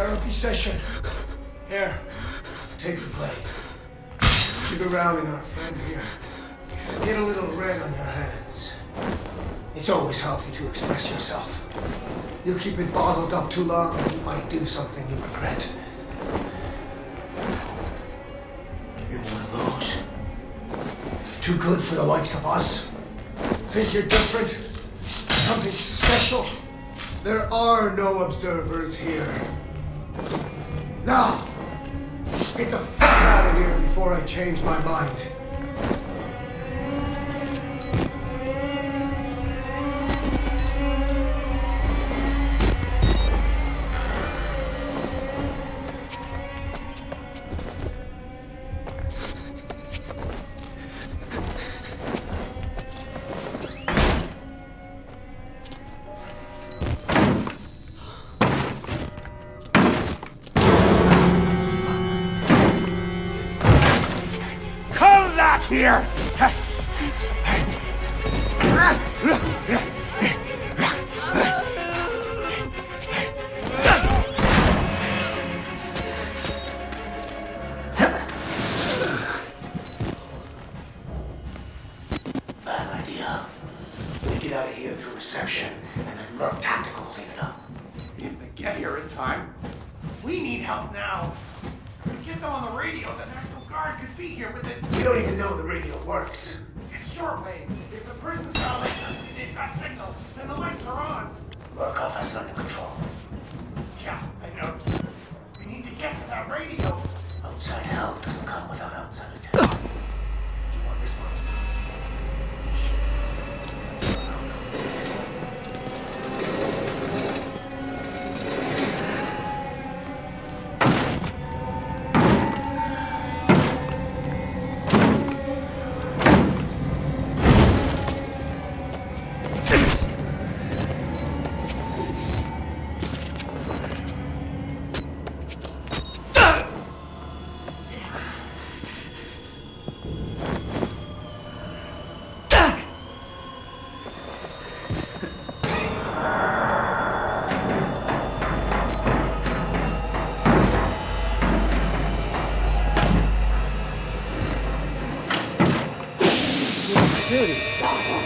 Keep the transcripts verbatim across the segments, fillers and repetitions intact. therapy session. Here, take the blade. Keep it rounding our friend here. Get a little red on your hands. It's always healthy to express yourself. You keep it bottled up too long, and you might do something you regret. You're one of those. Too good for the likes of us. Think you're different? Something special? There are no observers here. Now, get the fuck out of here before I change my mind. Here! Bad idea. We get out of here through reception and then look tactical later on. If they get here in time, we need help now. If we get them on the radio, the National Guard could be here with it. We don't even know the radio works. It's shortwave. If the prison's got electricity, they've got signal, then the lights are on. Murkoff has none in control. Yeah, I know. We need to get to that radio. Outside help doesn't come without outside attack. You want responsibility. Duty. Come on.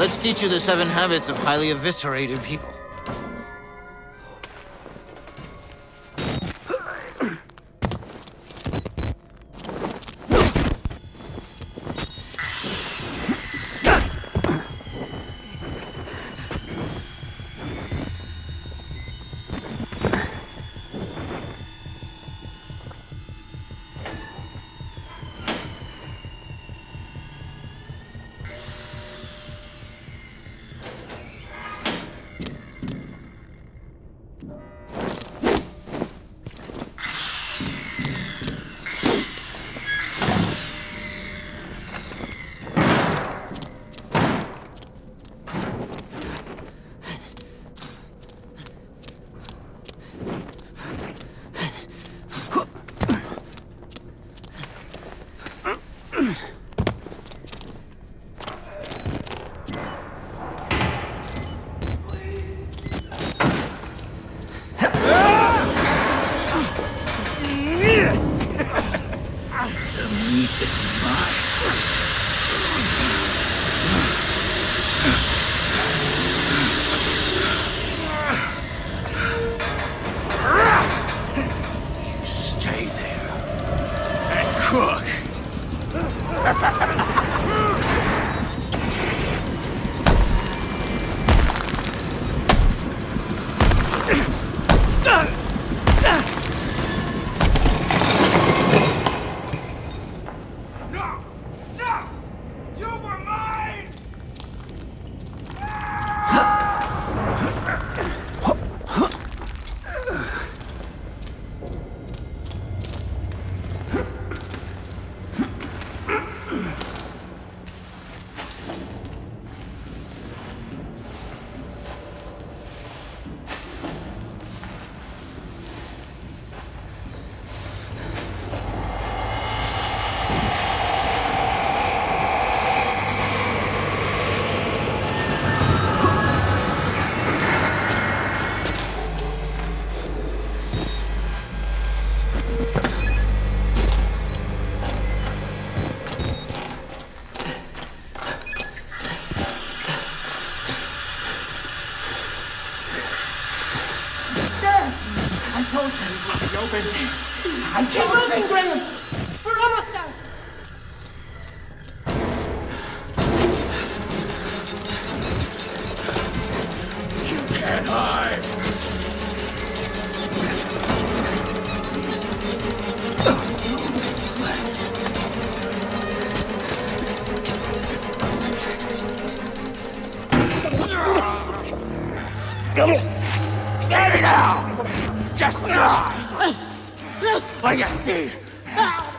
Let's teach you the seven habits of highly eviscerated people. Save me now! Just die! Like you see!